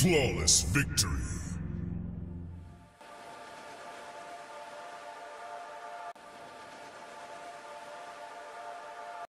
Flawless victory.